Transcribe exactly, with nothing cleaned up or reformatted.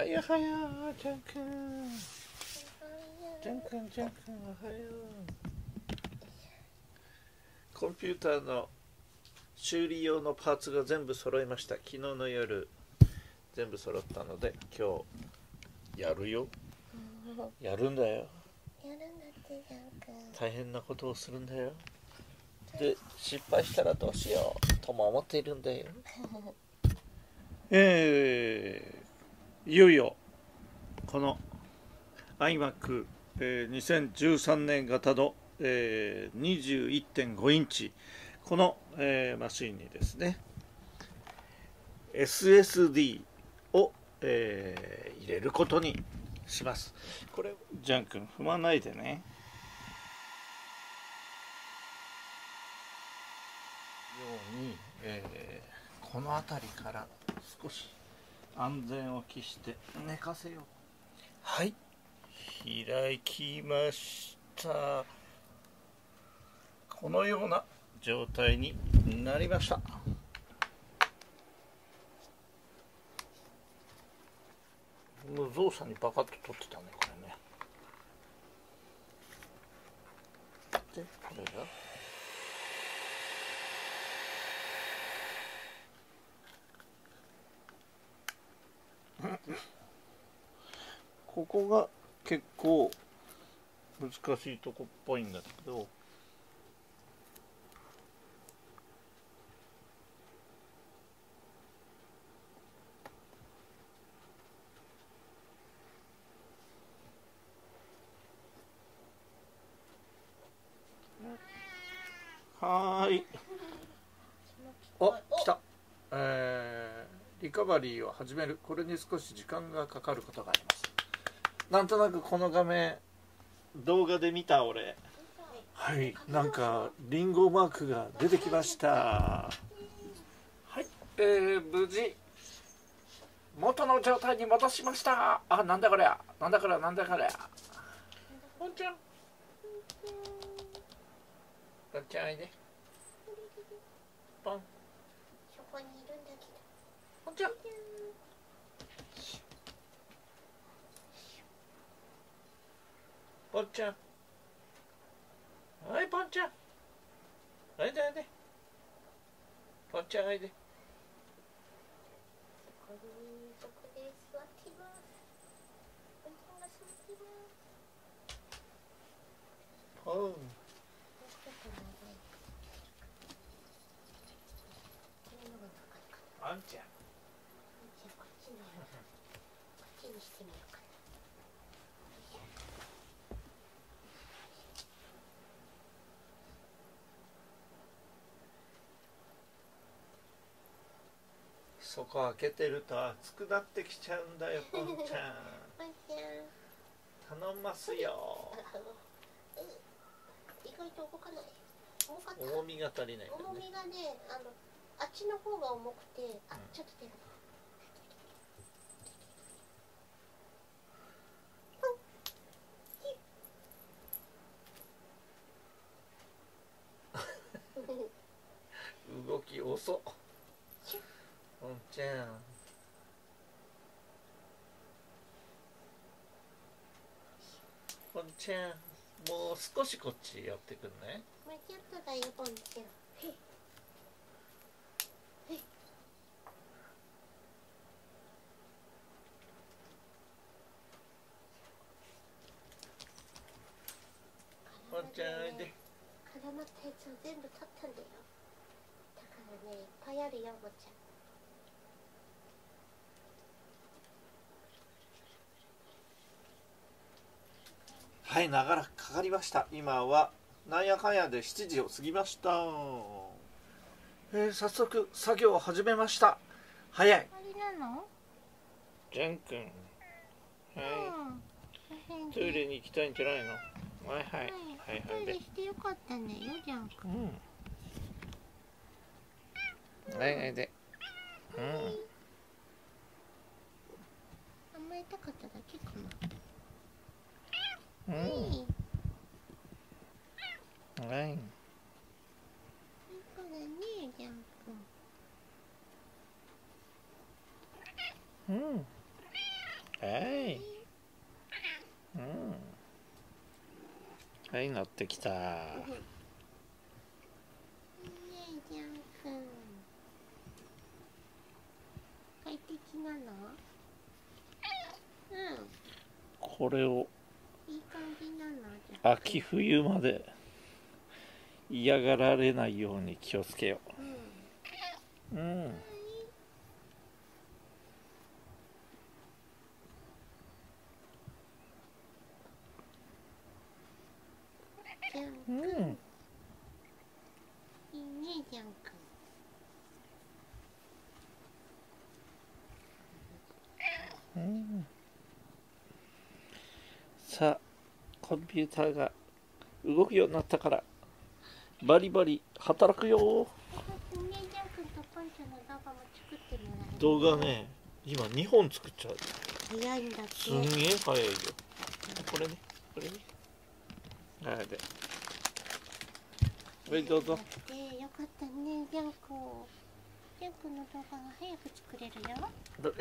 あ、いやはやー、ちゃんくん。ちゃんくん、ちゃんくん、おはよう。コンピューターの修理用のパーツが全部揃いました。昨日の夜、全部揃ったので、今日、やるよ。やるんだよ。やるんだって、ちゃんくん。大変なことをするんだよ。で、失敗したらどうしようとも思っているんだよ。えー、いよいよこの iMac、えー、にせんじゅうさんねん型の、えー、にじゅういってんご インチこの、えー、マシンにですね エスエスディー を、えー、入れることにします。これジャン君踏まないでね。ように、えー、この辺りから少し安全を期して寝かせよう。はい、開きました。このような状態になりました。もう造作にバカッと取ってたね、これね。でこれがここが結構難しいとこっぽいんだけど、はい、お、来た。えー、リカバリーを始める。これに少し時間がかかることがあります。なんとなくこの画面動画で見た俺。はい、なんかリンゴマークが出てきました。はい、えー、無事元の状態に戻しました。あ、なんだこりゃ、なんだこりゃ、なんだこりゃ。おんちゃん、おんちゃんおいで。ポン、そこにいるんだけど。おんちゃん、ポンちゃん、はい、ポンちゃんおいでおいで。ポンちゃんおいで。ここに、そこで座っています。ポンちゃんが座っています。ポン、ポンちゃん、こっちに、こっちにしてみようか。そこ開けてると熱くなってきちゃうんだよ、ポンちゃん。頼ますよ。意外と動かない。重みが足りないんだね。重みがね、あの、あっちの方が重くて、あ、ちょっと手が。動き遅っ。おんちゃん、おんちゃん、もう少しこっち寄ってくんね。もうちょっとだよ、おんちゃん。おんちゃんおいで。絡まったやつを全部取ったんだよ。だからね、いっぱいあるよ、おんちゃん。はい、長らくかかりました。今はなんやかんやでしちじを過ぎました。えー、早速作業を始めました。早い。ジャン君、はい、トイレに行きたいんじゃないの。はいはいはいはい、トイレしてよかったね、よジャン君。うん、はいはいで、うん、甘えたかっただけかな。うん、はい、うん、はい、乗ってきた。快適なの？うん。これを秋冬まで嫌がられないように気をつけよう。うん。うんうん、いいね、ジャン君。うん、さあ、コンピューターが動くようになったからバリバリ働くよ。動画ね、今にほん作っちゃう。早いんだって。すんげえ早いよ。これね、これね。あれで。はい、どうぞ。よかったね、ジャン君。ジャン君の動画が早く作れるよ。どれ？